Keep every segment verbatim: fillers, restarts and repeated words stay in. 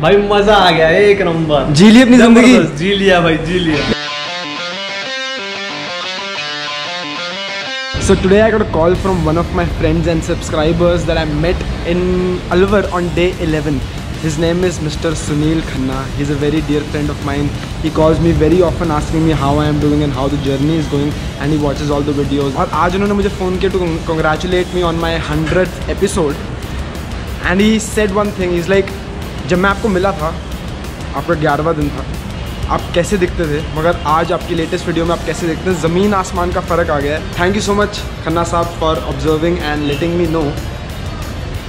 भाई मजा आ गया, एक नंबर जी ली अपनी जिंदगी, जी लिया भाई, जी लिया। So today I got a call from one of my friends and subscribers that I met in Alvar on day eleven. His name is Mister Sunil Khanna. He's a very dear friend of mine. He calls me very often asking me how I am doing and how the journey is going, and he watches all the videos. And today he mujhe phone kiya to congratulate me on my hundredth episode. And he said one thing. He's like, जब मैं आपको मिला था, आपका ग्यारहवां दिन था, आप कैसे दिखते थे, मगर आज आपकी लेटेस्ट वीडियो में आप कैसे दिखते हैं, ज़मीन आसमान का फ़र्क आ गया है। Thank you so much Khanna साहब for observing and letting me know.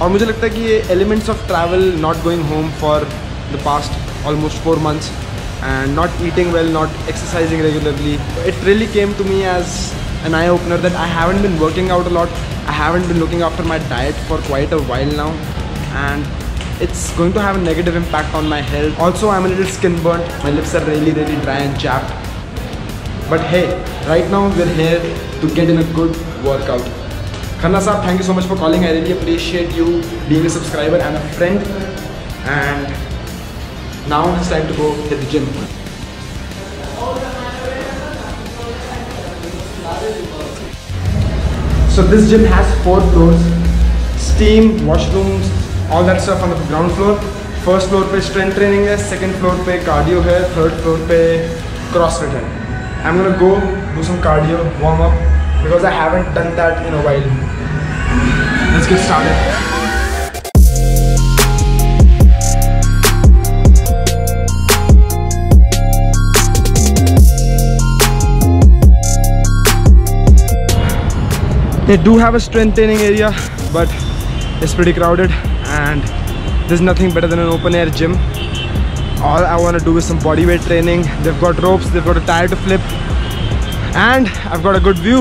और मुझे लगता है कि ये elements of travel, not going home for the past almost four months and not eating well, not exercising regularly, it really came to me as an eye opener that I haven't been working out a lot, I haven't been looking after my diet for quite a while now, and it's going to have a negative impact on my health. Also, I'm a little skin burnt. My lips are really, really dry and chapped. But hey, right now we're here to get in a good workout. Khanna saab, thank you so much for calling. I really appreciate you being a subscriber and a friend. And now it's time to go hit the gym. So this gym has four floors. Steam, washrooms, all that stuff on the ground floor. First floor पे strength training है, second floor पे cardio है, third floor पे crossfit है. I'm gonna go do some cardio, warm up, because I haven't done that in a while. Let's get started. They do have a strength training area, but it's pretty crowded. And there's nothing better than an open air gym. All I want to do is some body weight training. They've got ropes, they've got a tire to flip, and I've got a good view.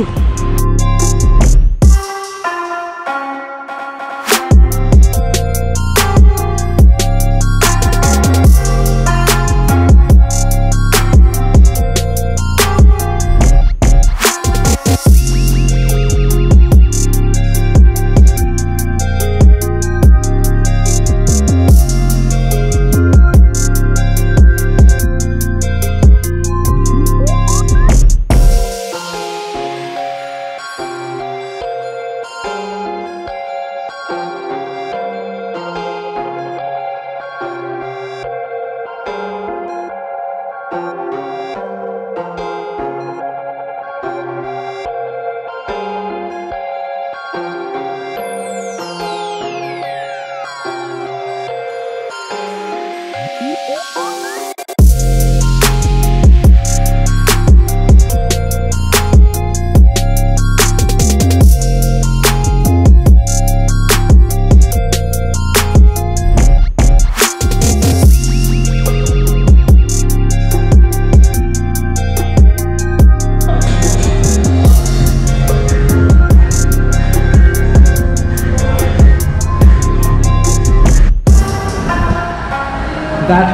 That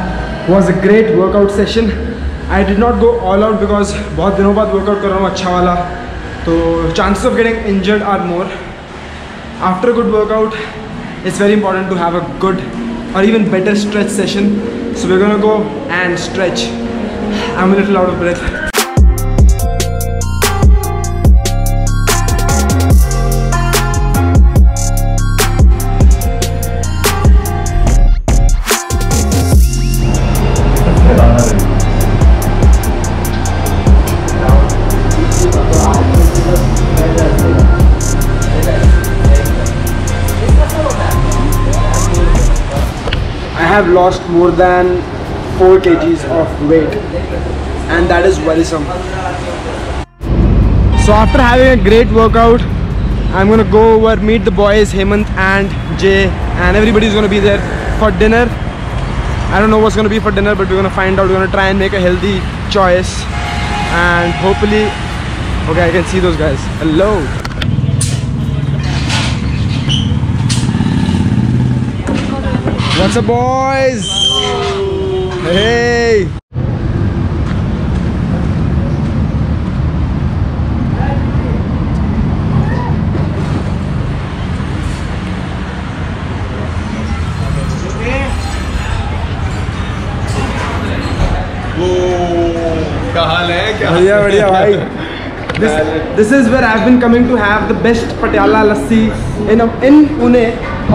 was a great workout session. I did not go all out because बहुत दिनों बाद workout कर रहा हूँ अच्छा वाला, तो chances of getting injured are more. After a good workout, it's very important to have a good or even better stretch session. So we're gonna go and stretch. I'm a little out of breath. I have lost more than four kilograms of weight, and that is worrisome. So after having a great workout, I'm gonna go over, meet the boys Hemant and Jay, and everybody's gonna be there for dinner. I don't know what's gonna be for dinner, but we're gonna find out. We're gonna try and make a healthy choice, and hopefully, okay, I can see those guys. Hello. What's up, boys? Hello. Hey! आपका हाल है क्या? बढ़िया बढ़िया भाई। this, this is where I've been coming to have the best Patiala lassi in in Pune.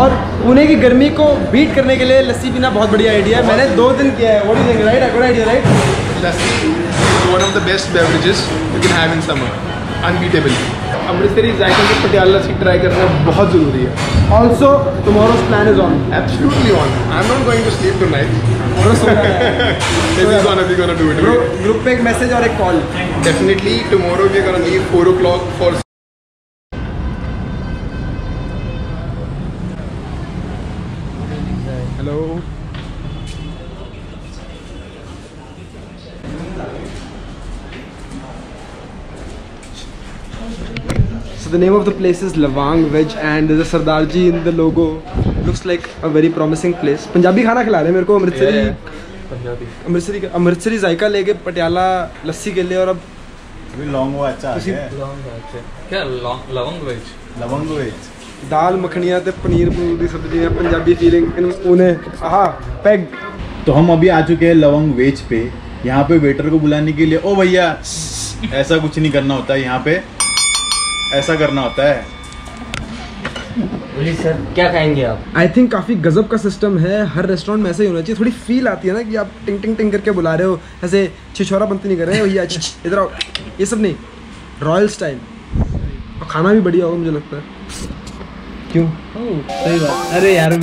और पुणे की गर्मी को बीट करने के लिए लस्सी पीना बहुत बढ़िया आइडिया है। मैंने दो दिन किया है। What do you think? Right? A good idea, right? Lassi is one of the best beverages you can have in summer. Unbeatable. Amritsari जायके में पटियाला लस्सी ट्राई करना बहुत ज़रूरी है। Also, tomorrow's plan is on. Absolutely on. I'm not going to sleep tonight. Tomorrow soon. This is gonna be gonna do it. Bro, group पे एक message और एक call. Definitely tomorrow we are gonna leave four o'clock for. Hello. So the name of the place is Lavang Veg and there's a Sardar Ji in the logo. Looks like a very promising place. Punjabi khana khila rahe hain mere ko Amritsari. Punjabi. Amritsari ka Amritsari zayka leke Patiala lassi ke liye aur ab very long hua acha hai. Long acha. Kya Lavang Veg? Lavang Veg. Dal makhaniya te paneer poori di sabzi hai Punjabi feeling in Pune. Aha, peg. तो हम अभी आ चुके हैं लवंग veg पे। यहाँ पे waiter को बुलाने के लिए ओ भैया ऐसा कुछ नहीं करना होता है, यहाँ पे ऐसा करना होता है। बोलिए सर क्या खाएंगे आप? आई थिंक काफ़ी गजब का सिस्टम है, हर रेस्टोरेंट में ऐसा ही होना चाहिए। थोड़ी फील आती है ना कि आप टिंग टिंग टिंग करके बुला रहे हो, ऐसे छिछोरा बनती नहीं कर रहे हो, ये इधर आओ ये सब नहीं, रॉयल स्टाइल। और खाना भी बढ़िया होगा मुझे लगता है। क्यों? सही बात। अरे यार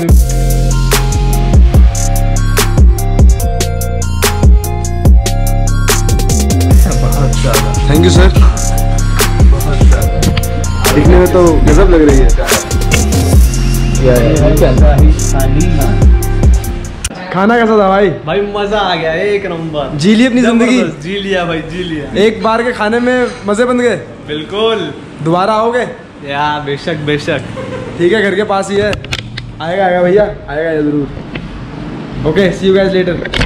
थैंक यू सर, दिखने में तो गजब लग रही है। खाना कैसा था भाई? भाई मजा आ गया, एक नंबर। जी ली अपनी जिंदगी? जी लिया भाई, जी लिया। एक बार के खाने में मजे बन गए। बिल्कुल। दोबारा आओगे? या बेशक बेशक। ठीक है, घर के पास ही है। आएगा आएगा भैया, आएगा जरूर। Okay, see you guys letter.